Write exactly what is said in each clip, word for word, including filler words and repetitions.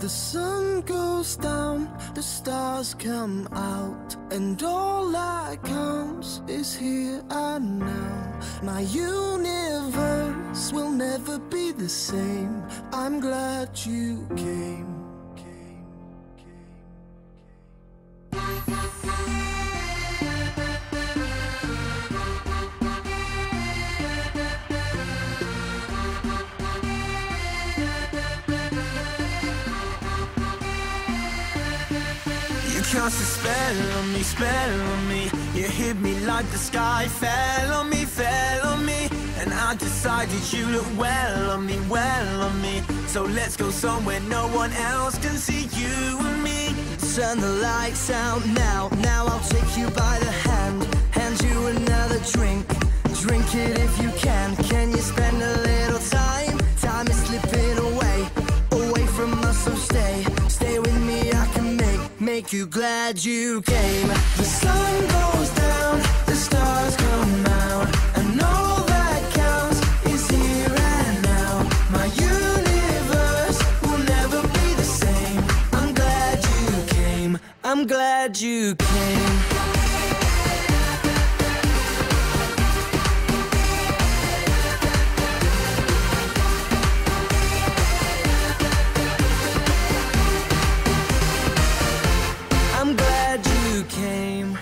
The sun goes down, the stars come out, and all that counts is here and now. My universe will never be the same. I'm glad you came. Cast a spell on me, spell on me. You hit me like the sky fell on me, fell on me. And I decided you look well on me, well on me. So let's go somewhere no one else can see you and me. Turn the lights out now, now I'll take you by the hand. Hand you another drink, drink it if you can. Can you spend a little time? Time is slipping away, away from us, so stay. Stay with me, I can make, make you glad you came. The sun goes down, the stars come out, and all that counts is here and now. My universe will never be the same. I'm glad you came, I'm glad you came.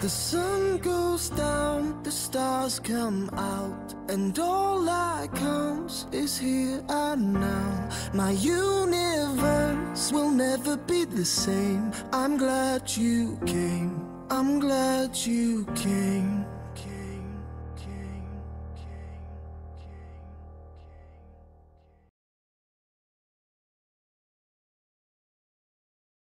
The sun goes down, the stars come out, and all that counts is here and now. My universe will never be the same. I'm glad you came. I'm glad you came.